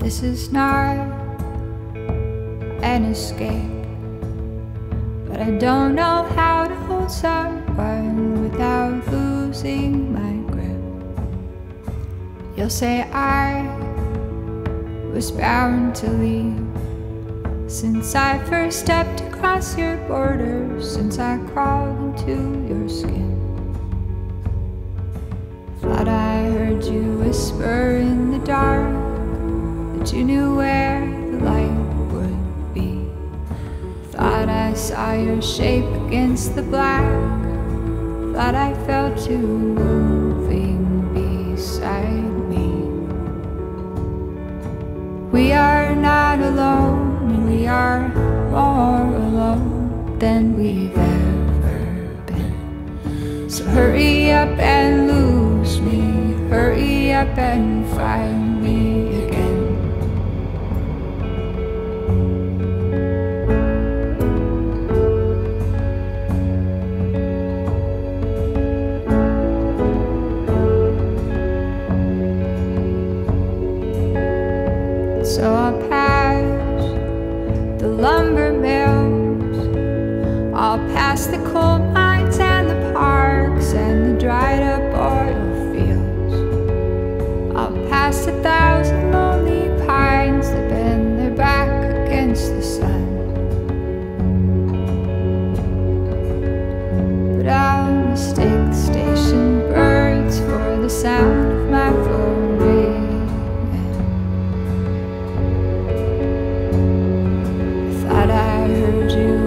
This is not an escape, but I don't know how to hold someone without losing my grip. You'll say I was bound to leave since I first stepped across your border, since I crawled into your skin. Thought I heard you whisper in the dark that you knew where the light would be. Thought I saw your shape against the black. Thought I felt you moving beside me. We are not alone, and we are more alone than we've ever been. So hurry up and lose me, hurry up and find me again. So I'll pass the lumber mills, I'll pass the coal mines and the parks and the dried up oil fields. I'll pass 1,000 lonely pines that bend their back against the sun. But I'll mistake the station birds for the sound of my glory.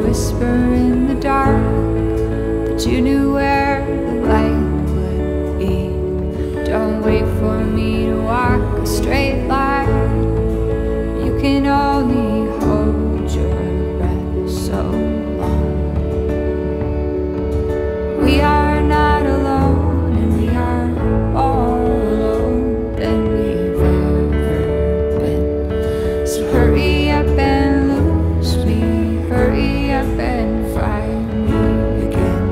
Whisper in the dark that you knew where the light would be. Don't wait for me to walk a straight line. You can only hold your breath so long. We are not alone, and we are more alone than we've ever been. So hurry up and lose me. Hurry up and find me again.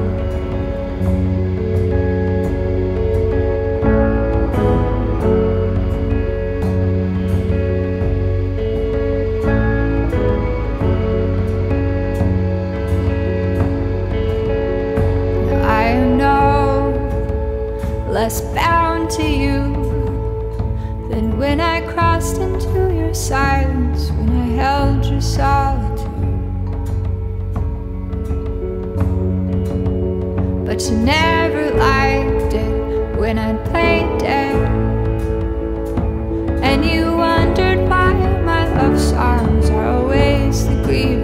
Now I am no less bound to you than when I crossed into your silence, when I held your solitude. But you never liked it when I played dead, and you wondered why my love songs are always the grievous.